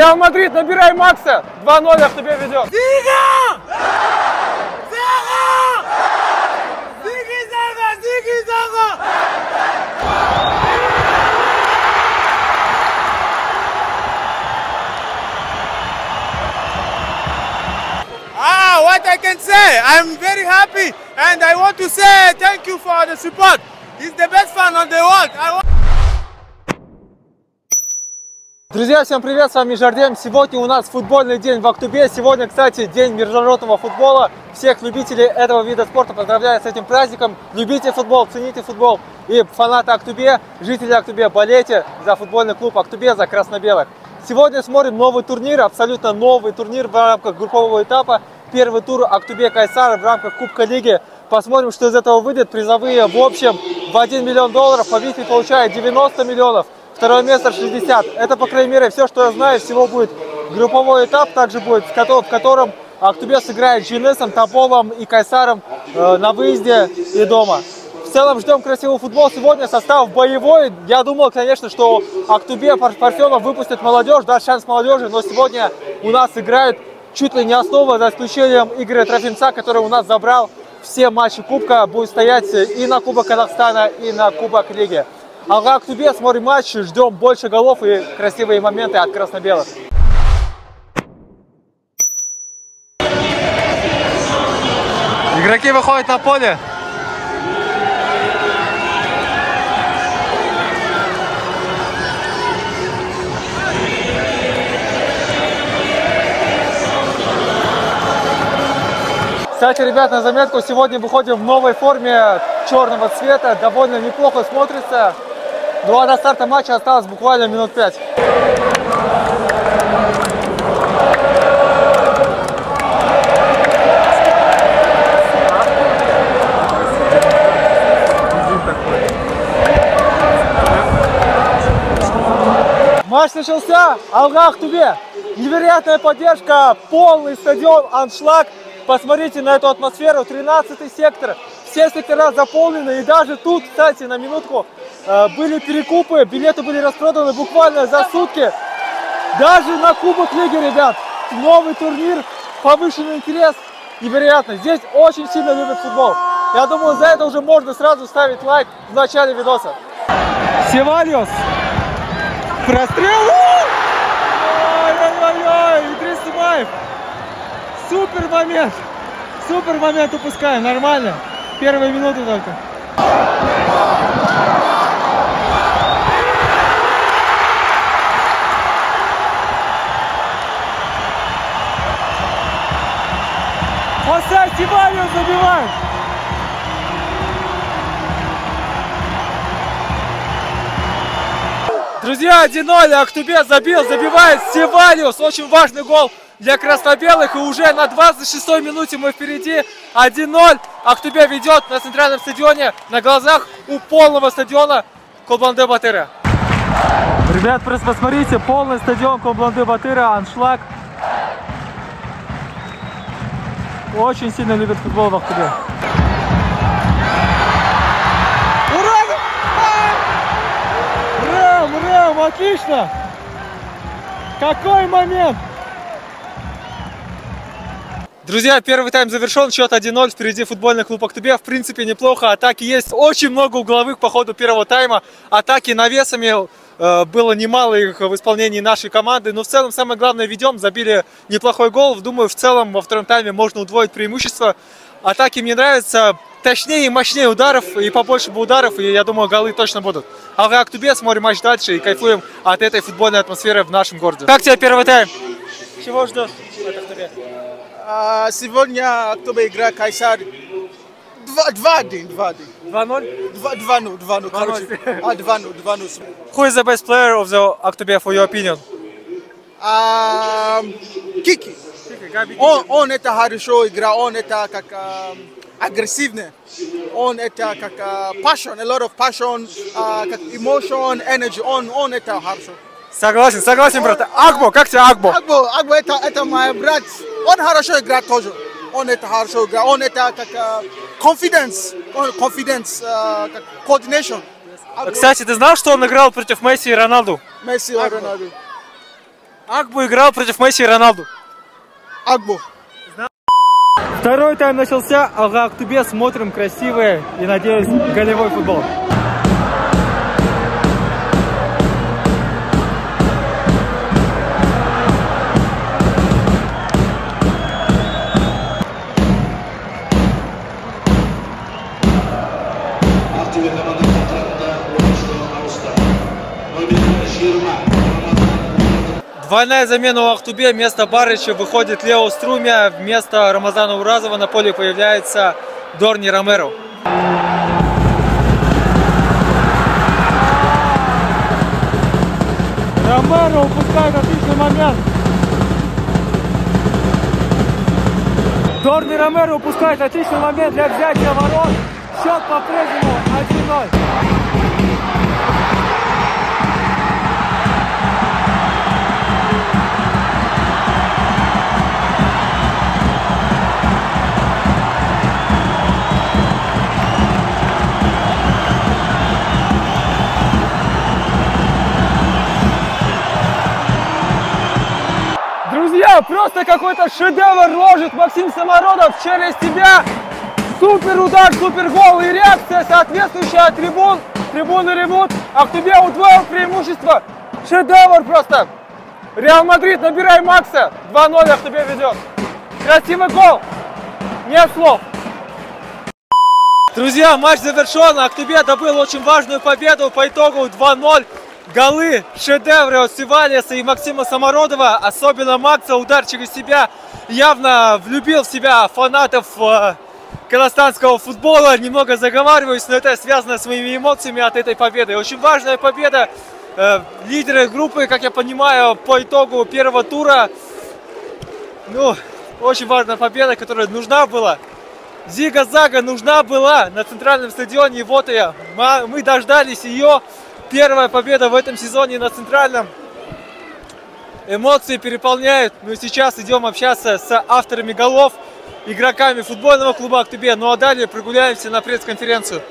Реал Мадрид, набирай Макса. 2-0, Актобе ведет. What I can say, I'm very happy, and I want to say thank you for the support. He's the best fan of the world. Друзья, всем привет, с вами Жардем. Сегодня у нас футбольный день в Актобе. Сегодня, кстати, день международного футбола. Всех любителей этого вида спорта поздравляю с этим праздником. Любите футбол, цените футбол. И фанаты Актобе, жители Актобе, болейте за футбольный клуб Актобе, за красно-белых. Сегодня смотрим новый турнир, абсолютно новый турнир в рамках группового этапа. Первый тур Актобе Кайсар в рамках Кубка Лиги. Посмотрим, что из этого выйдет. Призовые в общем в 1 миллион долларов. Победитель получает 90 миллионов. Второе место 60. Это, по крайней мере, все, что я знаю. Всего будет групповой этап. Также будет, в котором Актобе сыграет с Джинесом, Тоболом и Кайсаром на выезде и дома. В целом ждем красивый футбол. Сегодня состав боевой. Я думал, конечно, что Актобе Парфенов выпустит молодежь, даст шанс молодежи. Но сегодня у нас играют чуть ли не основа, за исключением Игоря Трофимца, который у нас забрал все матчи Кубка, будет стоять и на Кубок Казахстана, и на Кубок Лиги. А в Актобе смотрим матч, ждем больше голов и красивые моменты от красно-белых. Игроки выходят на поле. Кстати, ребят, на заметку, сегодня выходим в новой форме черного цвета. Довольно неплохо смотрится. Ну а до старта матча осталось буквально минут 5. Матч начался. Актобе. Невероятная поддержка. Полный стадион. Аншлаг. Посмотрите на эту атмосферу, 13-й сектор, все сектора заполнены, и даже тут, кстати, на минутку, были перекупы, билеты были распроданы буквально за сутки. Даже на Кубок Лиги, ребят, новый турнир, повышенный интерес, невероятно. Здесь очень сильно любят футбол. Я думаю, за это уже можно сразу ставить лайк в начале видоса. Севальос, прострел, ой-ой-ой, Идрис Тимаев. Супер момент упускаем, нормально, первые минуты только. Поставь, Сивалюс забивает. Друзья, 1-0, Актобе забил, забивает Сивалюс, очень важный гол для красно-белых, и уже на 26-й минуте мы впереди. 1-0. Актобе ведет на центральном стадионе на глазах у полного стадиона Кобланды Батыра. Ребят, просто посмотрите, полный стадион Кобланды Батыра, аншлаг. Очень сильно любят футбол в Актобе. Ура! Рам, отлично! Какой момент! Друзья, первый тайм завершен, счет 1-0, впереди футбольный клуб Актобе, в принципе, неплохо, атаки есть, очень много угловых по ходу первого тайма, атаки навесами, было немало их в исполнении нашей команды, но в целом, самое главное, ведем, забили неплохой гол, думаю, в целом, во втором тайме можно удвоить преимущество, атаки мне нравятся, точнее и мощнее ударов, и побольше бы ударов, и я думаю, голы точно будут. А в Актобе смотрим матч дальше и кайфуем от этой футбольной атмосферы в нашем городе. Как тебе первый тайм? Чего ждешь от Актобе? Сегодня Актобе играет Кайсар 2-1. 2-0? 2-0, короче. 2-0. Who is the best player of the Aktobe, for your opinion? Кики. Он это хорошо играет, он это как агрессивный. Он это как passion, a lot of passion, как emotion, energy. Он это хорошо. Согласен, брат. Агбо, как тебе Агбо? Агбо это мой брат. Он хорошо играет тоже. Он это как confidence, как coordination. Кстати, ты знал, что он играл против Месси и Роналду? Месси и Роналду. Акбо играл против Месси и Роналду. Акбо. Второй тайм начался, алга Актобе, смотрим красивые и, надеюсь, голевой футбол. Двойная замена у Актобе. Вместо Барыча выходит Лео Струмя. Вместо Рамазана Уразова на поле появляется Дорни Ромеро. Ромеро упускает отличный момент. Дорни Ромеро упускает отличный момент для взятия ворот. Счет по-прежнему 1-0. Просто какой-то шедевр ложит Максим Самородов через тебя. Супер удар, супер гол и реакция соответствующая от трибун. Трибуны ревут. Актобе удвоил преимущество. Шедевр просто. Реал Мадрид, набирай Макса. 2-0 Актобе ведет. Красивый гол. Нет слов. Друзья, матч завершен. Актобе добыл очень важную победу по итогу 2-0. Голы, шедевры от Севальоса и Максима Самородова, особенно Макса, удар через себя, явно влюбил в себя фанатов казахстанского футбола. Немного заговариваюсь, но это связано с моими эмоциями от этой победы. Очень важная победа. Лидеры группы, как я понимаю, по итогу первого тура. Ну, очень важная победа, которая нужна была. Зига-зага нужна была на Центральном стадионе. И вот ее. Мы дождались ее. Первая победа в этом сезоне на Центральном. Эмоции переполняют. Ну и сейчас идем общаться с авторами голов, игроками футбольного клуба «Актобе». Ну а далее прогуляемся на пресс-конференцию.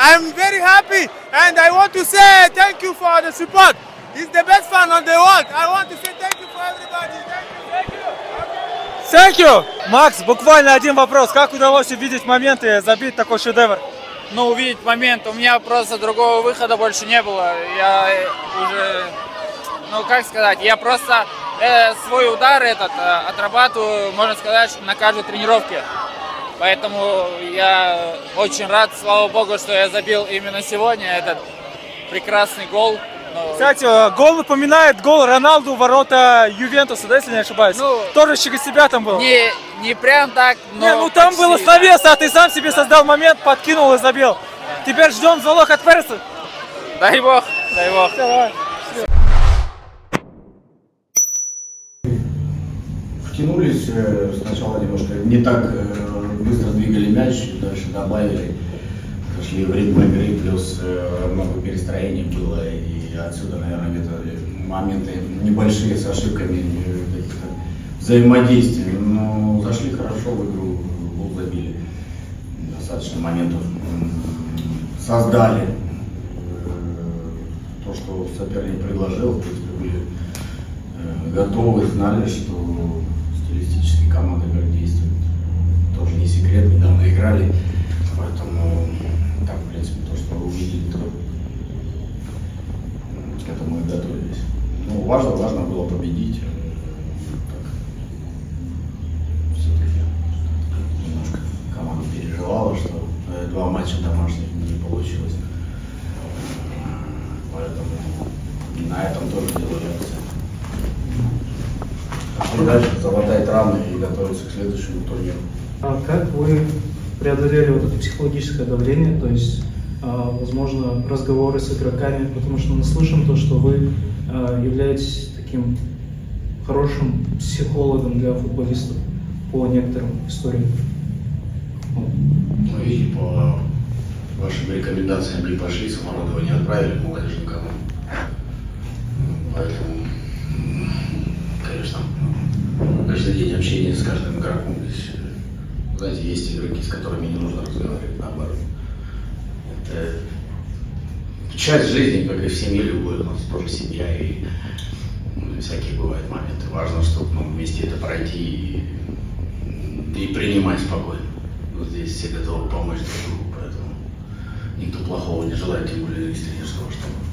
I'm very happy and I want to say thank you for the support. He's the best fan on the world. I want to say thank you for everybody. Thank you. Thank you. Макс, буквально один вопрос. Как удалось увидеть момент и забить такой шедевр? Ну, увидеть момент. У меня просто другого выхода больше не было. Я уже, ну, как сказать, я просто свой удар этот отрабатываю, можно сказать, на каждой тренировке. Поэтому я очень рад, слава богу, что я забил именно сегодня этот прекрасный гол. Но... Кстати, гол напоминает гол Роналду в ворота Ювентуса, да, если не ошибаюсь? Ну, тоже через себя там был. Не прям так, но не, ну там почти. Было словес, а ты сам себе создал момент, подкинул и забил. Да. Теперь ждем залог от Переса. Дай бог, дай бог. Все, давай. Все. Втянулись сначала немножко, не так... Быстро двигали мяч, дальше добавили, пошли в ритм игры, плюс много перестроений было, и отсюда, наверное, где-то моменты небольшие с ошибками взаимодействия, но зашли хорошо в игру, гол забили, достаточно моментов создали, то, что соперник предложил, в принципе, были готовы, знали, что стилистически команда как действует. лет недавно играли, поэтому там, в принципе, то, что увидели, то к этому и готовились. Ну, важно было победить. Все-таки немножко команда переживала, что два матча домашних не получилось. Поэтому на этом тоже делали акцент. И дальше заводает раны и готовится к следующему турниру. А как вы преодолели вот это психологическое давление, то есть, возможно, разговоры с игроками, потому что мы слышим то, что вы являетесь таким хорошим психологом для футболистов по некоторым историям? Ну и по вашим рекомендациям не пошли, Самородова не отправили, ну, конечно, кому. Поэтому, конечно, каждый день общение с каждым игроком. Здесь, знаете, есть игроки, с которыми не нужно разговаривать, наоборот. Это часть жизни, как и в семье любой, у нас тоже семья, и ну, всякие бывают моменты. Важно, чтобы ну, вместе это пройти и принимать спокойно. Вот здесь все готовы помочь друг другу, поэтому никто плохого не желает, тем более из тренерского штаба.